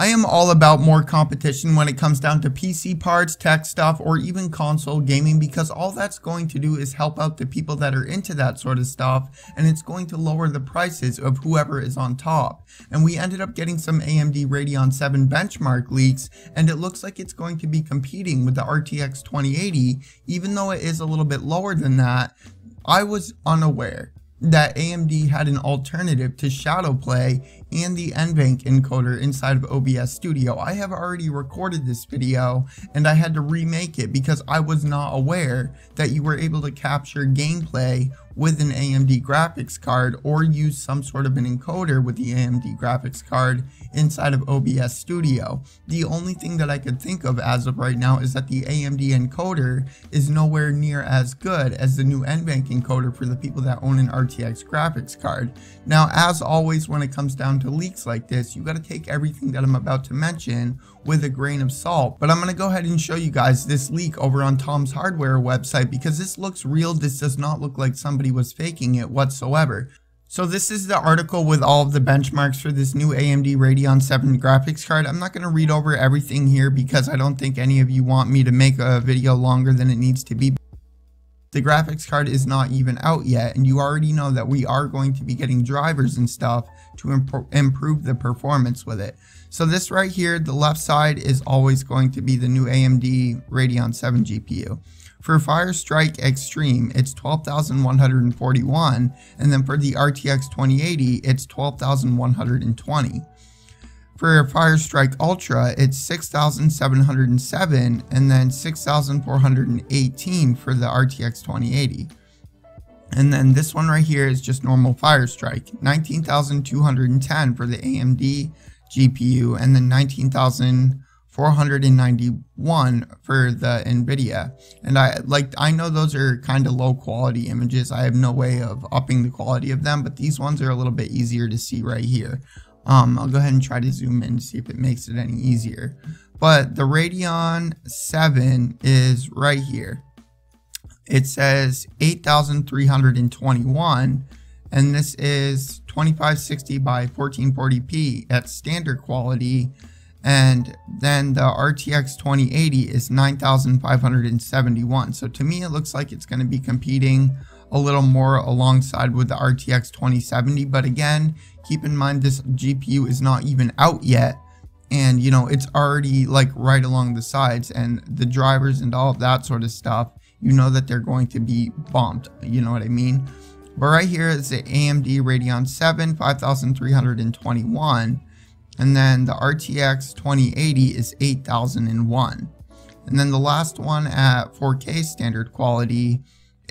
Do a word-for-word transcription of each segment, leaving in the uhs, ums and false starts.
I am all about more competition when it comes down to P C parts, tech stuff, or even console gaming, because all that's going to do is help out the people that are into that sort of stuff, and it's going to lower the prices of whoever is on top. And we ended up getting some A M D Radeon seven benchmark leaks, and it looks like it's going to be competing with the R T X twenty eighty, even though it is a little bit lower than that. I was unaware that A M D had an alternative to ShadowPlay and the N venc encoder inside of O B S Studio. I have already recorded this video and I had to remake it because I was not aware that you were able to capture gameplay with an A M D graphics card or use some sort of an encoder with the A M D graphics card inside of O B S Studio. The only thing that I could think of as of right now is that the A M D encoder is nowhere near as good as the new N venc encoder for the people that own an R T X graphics card. Now, as always, when it comes down to leaks like this, you got to take everything that I'm about to mention with a grain of salt, but I'm going to go ahead and show you guys this leak over on Tom's Hardware website because this looks real. This does not look like somebody was faking it whatsoever. So this is the article with all of the benchmarks for this new A M D Radeon seven graphics card. I'm not going to read over everything here because I don't think any of you want me to make a video longer than it needs to be. The graphics card is not even out yet, and you already know that we are going to be getting drivers and stuff to imp- improve the performance with it. So this right here, the left side is always going to be the new A M D Radeon seven G P U. For Fire Strike Extreme, it's twelve thousand one hundred forty-one, and then for the R T X twenty eighty, it's twelve thousand one hundred twenty. For Fire Strike Ultra, it's six thousand seven hundred seven, and then six thousand four hundred eighteen for the R T X twenty eighty. And then this one right here is just normal Fire Strike, nineteen thousand two hundred ten for the A M D G P U, and then nineteen thousand four hundred ninety-one for the NVIDIA. And I like I know those are kind of low quality images. I have no way of upping the quality of them, but these ones are a little bit easier to see right here. Um, I'll go ahead and try to zoom in to see if it makes it any easier. But the Radeon seven is right here. It says eight thousand three hundred twenty-one, and this is twenty-five sixty by fourteen forty p at standard quality. And then the R T X twenty eighty is nine thousand five hundred seventy-one. So to me, it looks like it's going to be competing a little more alongside with the R T X twenty seventy. But again, keep in mind this G P U is not even out yet. And, you know, it's already like right along the sides, and the drivers and all of that sort of stuff, you know that they're going to be bumped. You know what I mean? But right here is the A M D Radeon seven, five thousand three hundred twenty-one. And then the R T X twenty eighty is eight thousand one. And then the last one at four K standard quality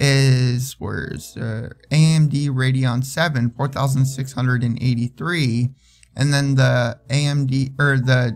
is, where's the uh, A M D Radeon seven, four thousand six hundred eighty-three. And then the A M D or the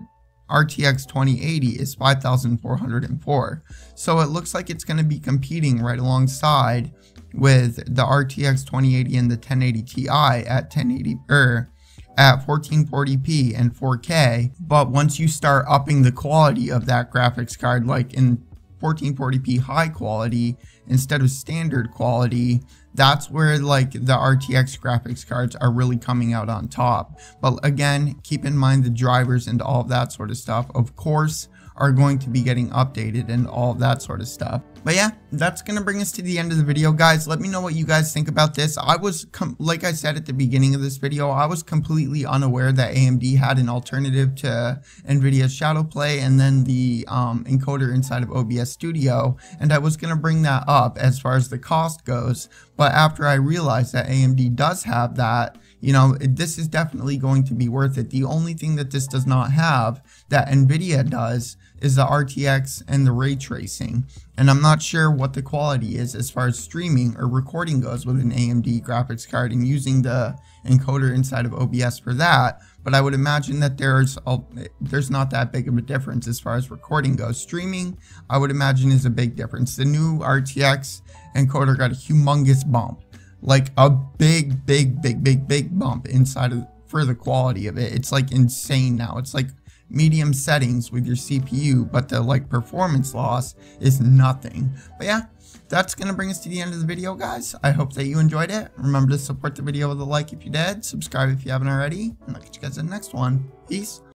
R T X twenty eighty is five thousand four hundred four. So it looks like it's going to be competing right alongside with the R T X twenty eighty and the ten eighty Ti at ten eighty er. at fourteen forty p and four K. But once you start upping the quality of that graphics card, like in fourteen forty p high quality instead of standard quality, that's where like the R T X graphics cards are really coming out on top. But again, keep in mind the drivers and all of that sort of stuff, of course, are going to be getting updated and all of that sort of stuff. But yeah, that's going to bring us to the end of the video, guys. Let me know what you guys think about this. I was, com like I said at the beginning of this video, I was completely unaware that A M D had an alternative to NVIDIA's ShadowPlay and then the um, encoder inside of O B S Studio. And I was going to bring that up as far as the cost goes. But after I realized that A M D does have that, you know, this is definitely going to be worth it. The only thing that this does not have that NVIDIA does is the R T X and the ray tracing. And I'm not sure what the quality is as far as streaming or recording goes with an A M D graphics card and using the encoder inside of O B S for that. But I would imagine that there's a, there's not that big of a difference as far as recording goes. Streaming, I would imagine, is a big difference. The new R T X encoder got a humongous bump. Like a big, big, big, big, big bump inside of for the quality of it. It's like insane now. It's like medium settings with your C P U, but the like performance loss is nothing. But yeah, that's going to bring us to the end of the video, guys. I hope that you enjoyed it. Remember to support the video with a like if you did, subscribe if you haven't already, and I'll catch you guys in the next one. Peace.